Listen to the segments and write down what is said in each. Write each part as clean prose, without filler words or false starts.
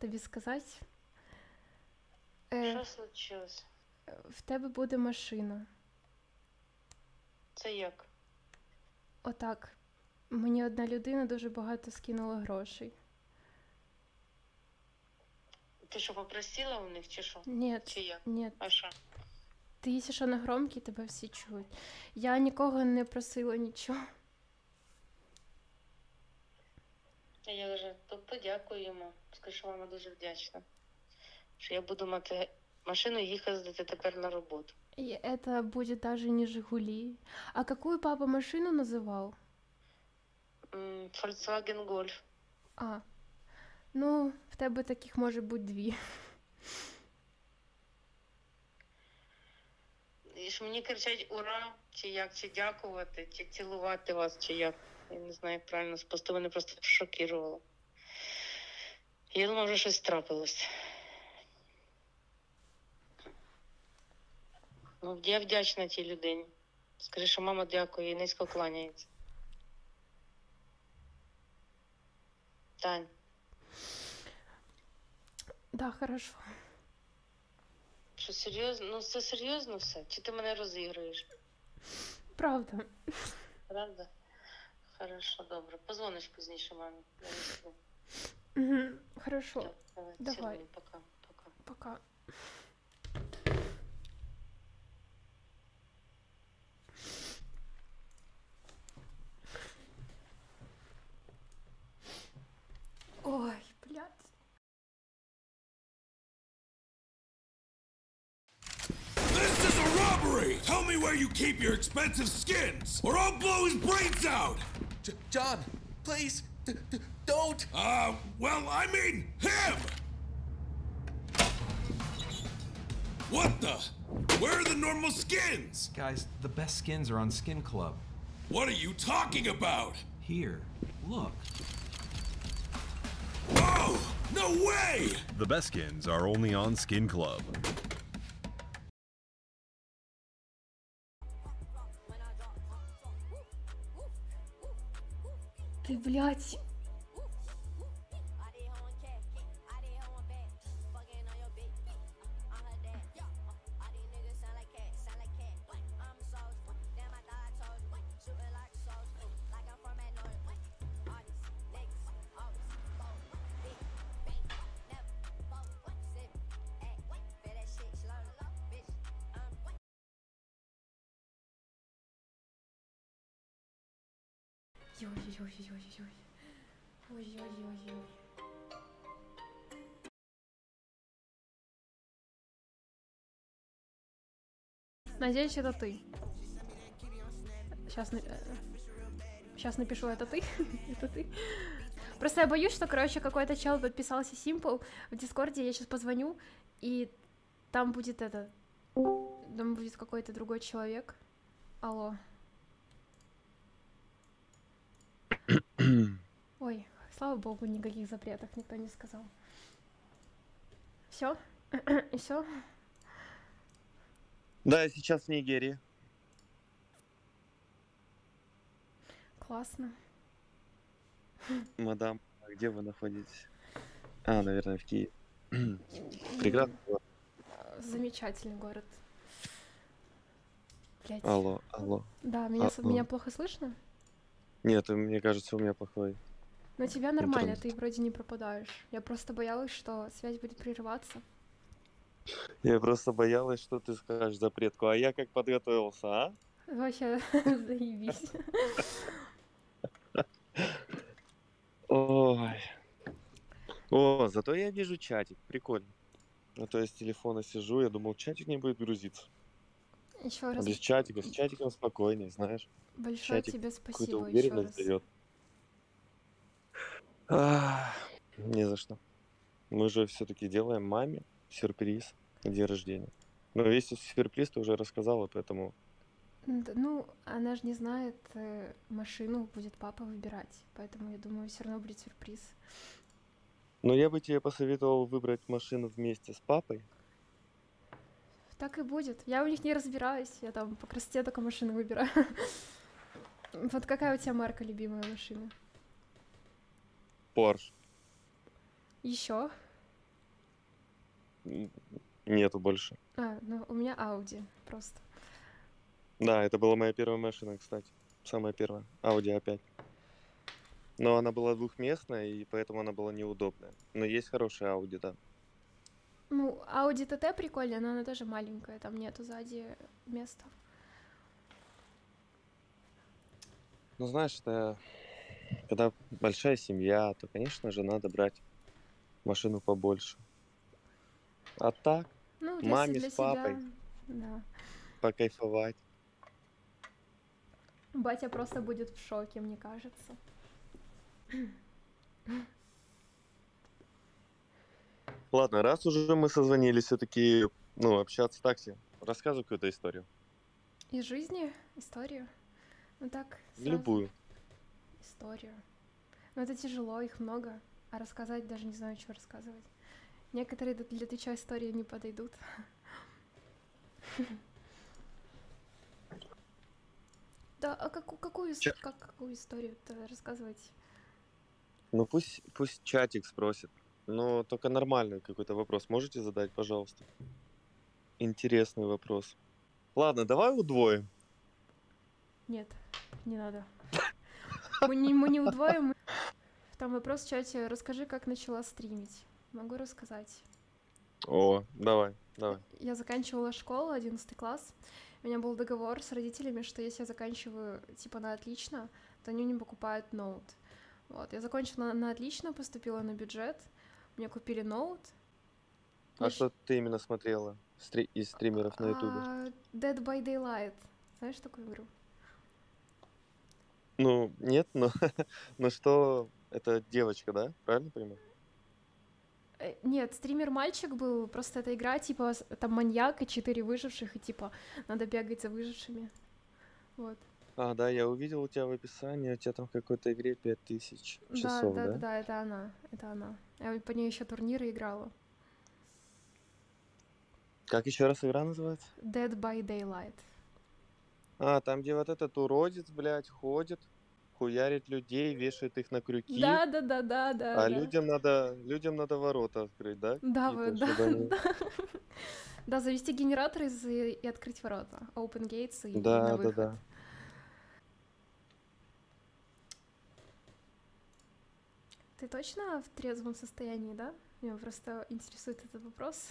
тобі сказати? Що случилось? В тебе буде машина. Це як? Отак. Мені одна людина дуже багато скинула грошей. Ти що, попросила у них, чи що? Ні, чи як? Ні. А що? Ти, якщо що, на громкій, тебе всі чують. Я нікого не просила нічого. Я вже подякую йому. Скажу, що мама дуже вдячна. Що я буду мати машину і їхати тепер на роботу. И это будет даже не «Жигули». А какую папа машину называл? Volkswagen Golf. А, ну, в тебе таких може бути дві. І ж мені кричать «Ура!» чи як, чи дякувати, чи цілувати вас, чи як. Я не знаю, як правильно, просто мене просто шокувало. Я думала, вже щось трапилось. Ну, я вдячна тій людині. Скажи, що мама дякує і низько кланяється. Тань. Да, хорошо. Що, серйозно? Ну, це серйозно все? Чи ти мене розіграєш? Правда. Правда? Хорошо, добре. Позвониш пізніше мамі. Угу, хорошо. Так, давай. Цілую. Пока. Пока. Пока. Ой, блядь. This is a robbery! Tell me where you keep your expensive skins, or I'll blow his brains out! John, please, don't! Well, I mean him! What the? Where are the normal skins? Guys, the best skins are on Skin Club. What are you talking about? Here, look. Whoa! No way! The best skins are only on Skin Club. Ты, блядь! Ой-ой-ой-ой-ой. Надеюсь, это ты. Сейчас напишу, это ты? Это ты? Просто я боюсь, что, короче, какой-то чел подписался Simple в Дискорде, я сейчас позвоню, и там будет это... Там будет какой-то другой человек. Алло. Ой, слава богу, никаких запретов никто не сказал. Все? И все? Да, я сейчас в Нигерии. Классно. Мадам, а где вы находитесь? А, наверное, в Киеве. Прекрасный город. Замечательный город. Блядь. Алло, алло. Да, меня плохо слышно? Нет, мне кажется, у меня плохой. Но тебя нормально, интернет. Ты вроде не пропадаешь. Я просто боялась, что связь будет прерываться. Я просто боялась, что ты скажешь запретку, а я как подготовился, а? Вообще, заебись. Ой. О, зато я вижу чатик, прикольно. А то я с телефона сижу, я думал, чатик не будет грузиться. Еще раз. Без чатика спокойнее, знаешь. Большое тебе спасибо еще раз. Не за что. Мы же все-таки делаем маме сюрприз на день рождения. Но весь сюрприз ты уже рассказала, поэтому... Ну, она же не знает, машину будет папа выбирать. Поэтому, я думаю, все равно будет сюрприз. Но я бы тебе посоветовал выбрать машину вместе с папой. Так и будет. Я у них не разбираюсь. Я там по красоте только машины выбираю. Вот какая у тебя марка любимая машина? Порш. Еще? нету больше. А, ну у меня Audi просто. Да, это была моя первая машина, кстати. Самая первая. Audi опять. Но она была двухместная, и поэтому она была неудобная. Но есть хорошая Audi, да. Ну, Audi TT прикольная, но она тоже маленькая, там нету сзади места. Ну, знаешь, это... когда большая семья, то, конечно же, надо брать машину побольше. А так, ну, маме с папой, да, покайфовать. Батя просто будет в шоке, мне кажется. Ладно, раз уже мы созвонились, все-таки, ну, общаться в такси. Рассказывай какую-то историю. Из жизни? Историю? Ну так, сразу. Любую. Историю. Но это тяжело, их много. А рассказать даже не знаю, что рассказывать. Некоторые для твича истории не подойдут. Да, а какую историю-то рассказывать? Ну пусть чатик спросит. Но только нормальный какой-то вопрос можете задать, пожалуйста? Интересный вопрос. Ладно, давай удвоим. Нет, не надо. Мы не удвоим. Там вопрос в чате. Расскажи, как начала стримить. Могу рассказать. О, давай, давай. Я заканчивала школу, 11 класс. У меня был договор с родителями, что если я заканчиваю, типа, на отлично, то они мне покупают ноут. Вот, я закончила на отлично, поступила на бюджет, мне купили ноут. А мне... что ты именно смотрела из стримеров на ютубе? Dead by Daylight. Знаешь такую игру? Ну, нет, но, что, это девочка, да? Правильно понимаю? Нет, стример-мальчик был, просто эта игра, типа, там маньяк и 4 выживших, и типа, надо бегать за выжившими. Вот. А, да, я увидел у тебя в описании, у тебя там в какой-то игре 5000 часов, да? Да, да, это она, это она. Я по ней еще турниры играла. Как еще раз игра называется? Dead by Daylight. А, там, где вот этот уродец, блядь, ходит, хуярит людей, вешает их на крюки. Да, да, да, да, да. А да. Людям надо ворота открыть, да? Да, вы, да, они... да. Да, завести генератор и открыть ворота. Open gates и да, на выход. Да, да. Ты точно в трезвом состоянии, да? Меня просто интересует этот вопрос.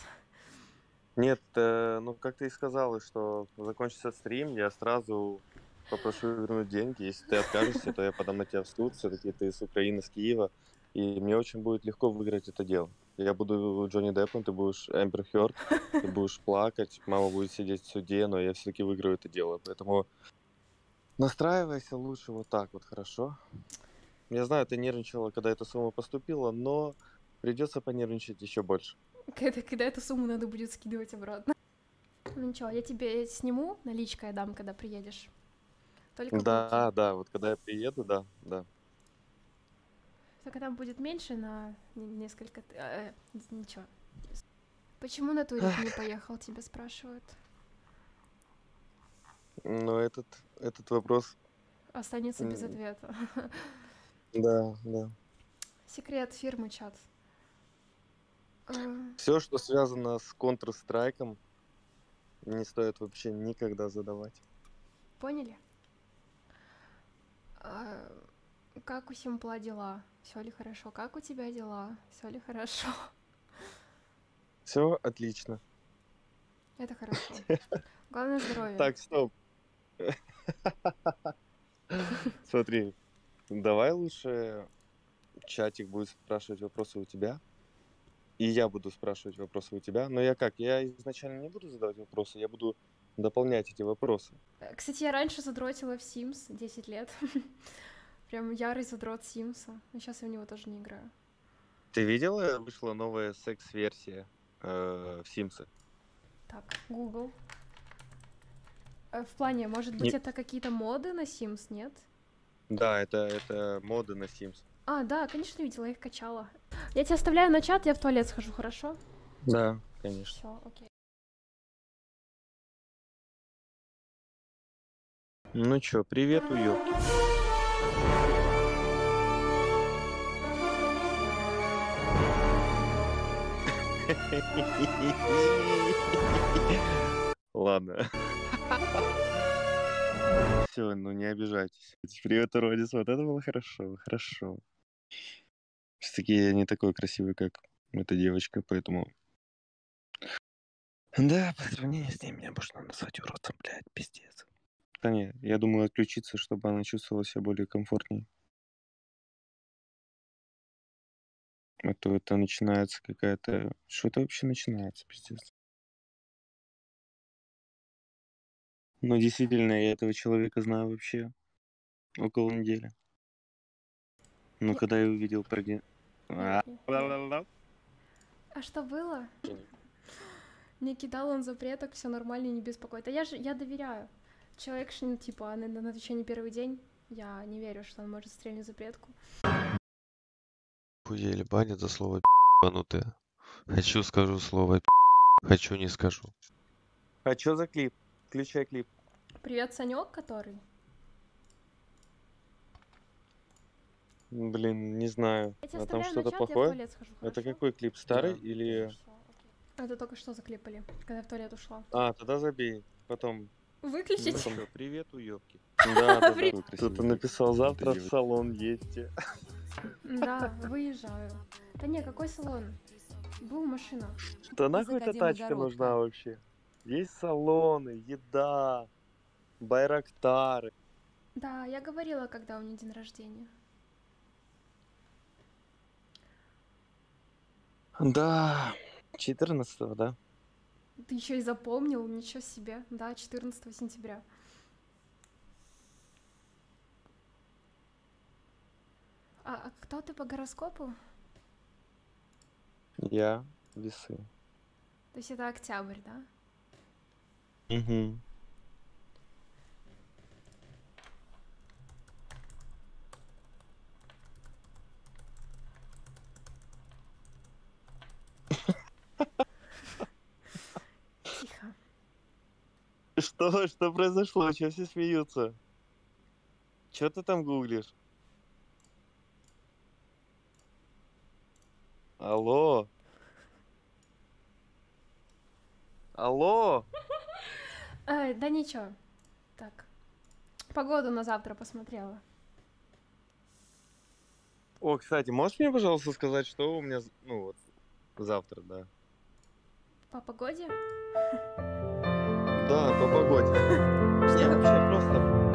Нет, ну как ты и сказала, что закончится стрим, я сразу попрошу вернуть деньги. Если ты откажешься, то я подам на тебя в суд. Все-таки ты с Украины, с Киева. И мне очень будет легко выиграть это дело. Я буду Джонни Деппом, ты будешь Эмбер Хёрд, ты будешь плакать, мама будет сидеть в суде, но я все-таки выиграю это дело. Поэтому настраивайся лучше вот так вот, хорошо? Я знаю, ты нервничала, когда эта сумма поступила, но придется понервничать еще больше. Когда эту сумму надо будет скидывать обратно. Ну ничего, я тебе сниму, наличкой дам, когда приедешь. Только да, будет... да, вот когда я приеду, да, да. Только там будет меньше на несколько... ничего. Почему на турик не поехал, тебя спрашивают? Но этот вопрос... останется без ответа. Да, да. Секрет фирмы, чат. Все, что связано с Counter-Strike'ом, не стоит вообще никогда задавать. Поняли? Как у Симпла дела? Все ли хорошо? Как у тебя дела? Все ли хорошо? Все отлично. Это хорошо. Главное здоровье. Так, стоп. Смотри, давай лучше чатик будет спрашивать вопросы у тебя. И я буду спрашивать вопросы у тебя. Но я как? Я изначально не буду задавать вопросы, я буду дополнять эти вопросы. Кстати, я раньше задротила в Sims 10 лет. Прям ярый задрот Симса. Но сейчас я в него тоже не играю. Ты видела, вышла новая секс-версия в Симсы? Так, Google. В плане, может быть, это какие-то моды на Sims, нет? Да, это моды на Sims. А, да, конечно, видела, я их качала. Я тебя оставляю на чат, я в туалет схожу, хорошо? Да, конечно. Все, окей. Ну чё, привет, уёбки. Ладно. Все, ну не обижайтесь. Привет, уродец. Вот это было хорошо, хорошо. Все-таки я не такой красивый, как эта девочка, поэтому... Да, по сравнению с ней меня можно назвать уродцем, блядь, пиздец. Да нет, я думаю отключиться, чтобы она чувствовала себя более комфортнее. А то это начинается какая-то... Что это вообще начинается, пиздец? Ну, действительно, я этого человека знаю вообще около недели. Но когда я увидел проги... А что было? Не кидал он запреток, все нормально, не беспокоит. А я доверяю. Человек, что, типа, на отвечании первый день, я не верю, что он может стрельнуть запретку. Хуели, баня за слово «пи***нутое». Хочу, скажу слово «пи***», хочу, не скажу. А чё за клип? Включай клип. Привет, Санёк, который? Блин, не знаю. А там что-то плохое? Схожу, это какой клип? Старый, да, или... Это только что заклипали, когда в туалет ушла. А, тогда забей. Потом... Выключить? Потом... Привет, уёбки. Да, кто-то написал, завтра в салон едьте. Да, выезжаю. Да не, какой салон? Был машина. Да нахуй эта тачка нужна вообще? Есть салоны, еда, байрактары. Да, я говорила, когда у меня день рождения. Да, 14-го, да? Ты еще и запомнил, ничего себе. Да, 14 сентября. А кто ты по гороскопу? Я весы. То есть это октябрь, да? Угу. Тихо. Что? Что произошло? Чего все смеются? Чё ты там гуглишь? Алло? Алло? Да ничего. Так. Погоду на завтра посмотрела. О, кстати, можешь мне, пожалуйста, сказать, что у меня, ну, вот, завтра, да? По погоде? Да, по погоде. Я вообще просто...